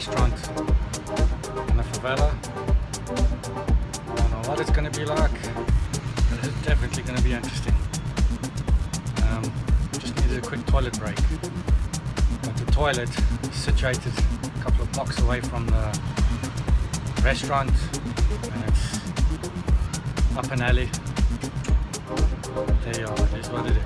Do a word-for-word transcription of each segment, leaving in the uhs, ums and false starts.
restaurant in a favela. I don't know what it's gonna be like, but it's definitely gonna be interesting. Um, just needed a quick toilet break. But the toilet is situated a couple of blocks away from the restaurant, and it's up an alley. There you are, it is what it is.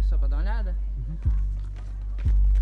ali, só pra dar uma olhada. Uhum.